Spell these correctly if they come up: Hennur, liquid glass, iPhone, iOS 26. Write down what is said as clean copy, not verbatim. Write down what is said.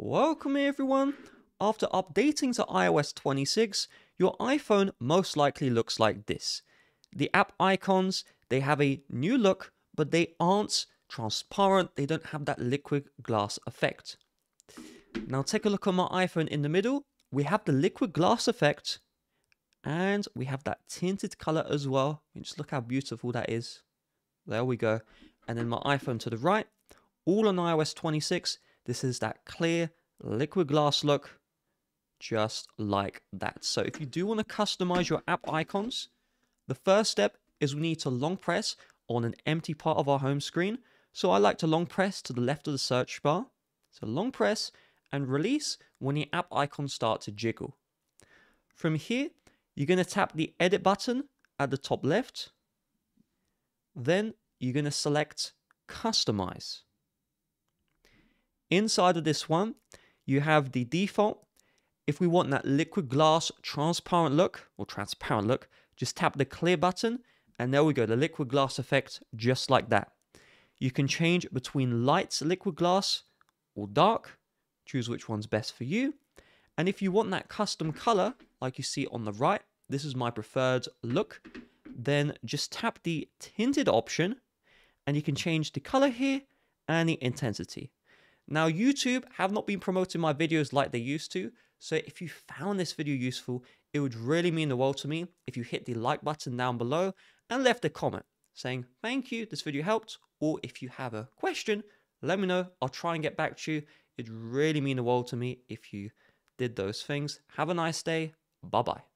Welcome everyone! After updating to iOS 26, your iPhone most likely looks like this. The app icons, they have a new look, but they aren't transparent, they don't have that liquid glass effect. Now take a look on my iPhone in the middle, we have the liquid glass effect, and we have that tinted color as well. And just look how beautiful that is. There we go. And then my iPhone to the right, all on iOS 26, this is that clear liquid glass look, just like that. So if you do want to customize your app icons, the first step is we need to long press on an empty part of our home screen. So I like to long press to the left of the search bar. So long press and release when your app icons start to jiggle. From here, you're going to tap the edit button at the top left. Then you're going to select customize. Inside of this one, you have the default. If we want that liquid glass transparent look, just tap the clear button and there we go, the liquid glass effect, just like that. You can change between light liquid glass or dark, choose which one's best for you. And if you want that custom color, like you see on the right, this is my preferred look, then just tap the tinted option and you can change the color here and the intensity. Now, YouTube have not been promoting my videos like they used to, so if you found this video useful, it would really mean the world to me if you hit the like button down below and left a comment saying, thank you, this video helped, or if you have a question, let me know, I'll try and get back to you. It'd really mean the world to me if you did those things. Have a nice day, bye-bye.